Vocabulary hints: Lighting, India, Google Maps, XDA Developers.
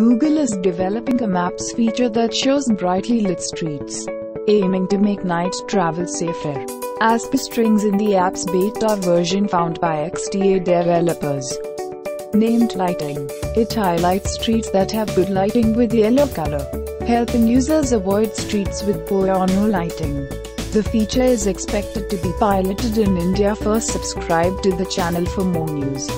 Google is developing a maps feature that shows brightly lit streets, aiming to make night travel safer. As per strings in the app's beta version found by XDA developers, named Lighting, it highlights streets that have good lighting with yellow color, helping users avoid streets with poor or no lighting. The feature is expected to be piloted in India. First, subscribe to the channel for more news.